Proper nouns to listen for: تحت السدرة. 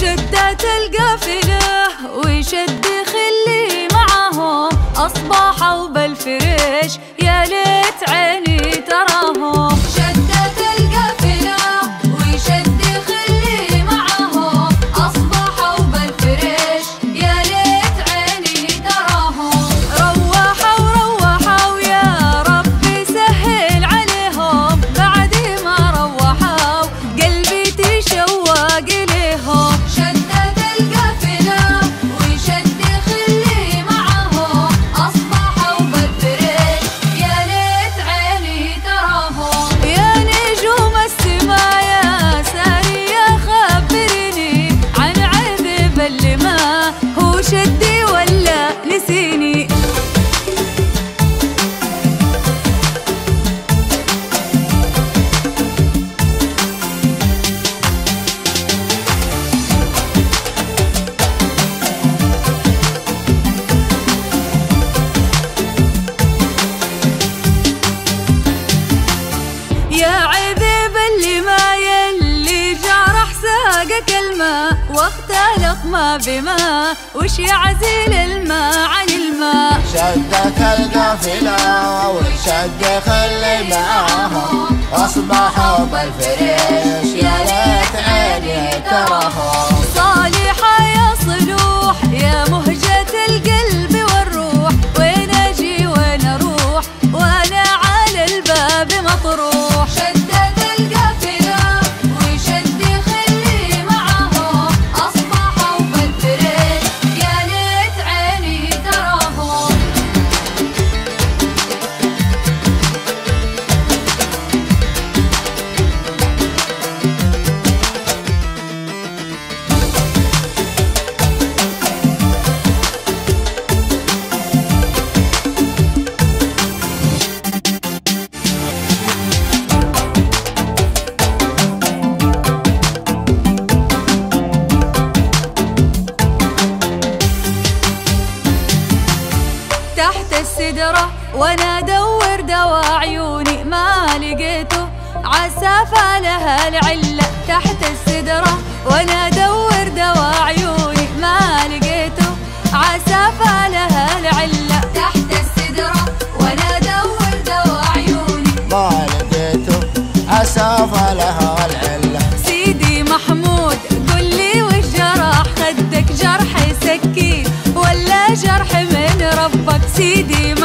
شدت القافلة وشد خلي معاهم، أصبحوا بالفريش يا ليت عيني تراهم. شدت القافلة وشد خلي معاهم، أصبحوا بالفريش يا ليت عيني تراهم. روحوا يا ربي سهل عليهم، بعد ما روحوا قلبي تشوق ليهم. شدي ولا نسيني؟ يا عذب اللي ما يلي جرح ساقك الماء واختلق ما بما، وش يعزل الماء عن الماء. شدت القافلة وشد خلي معاهم، أصبحوا بالفريش يا ليت عيني تراهم. صالحة يا صلوح يا مهجة القلب والروح، وين أجي وين أروح وأنا على الباب مطروح. تحت السدرة وانا ادور دوا عيوني ما لقيته، عسافة لها العلة. تحت السدرة وانا ادور دوا عيوني ما لقيته، عسافة لها العلة. تحت السدرة وانا ادور دوا عيوني ما لقيته، عسافة لها العلة. سيدي محمود قل لي وش جرح خدك، جرح سكين ولا جرح من ربك؟ سيدي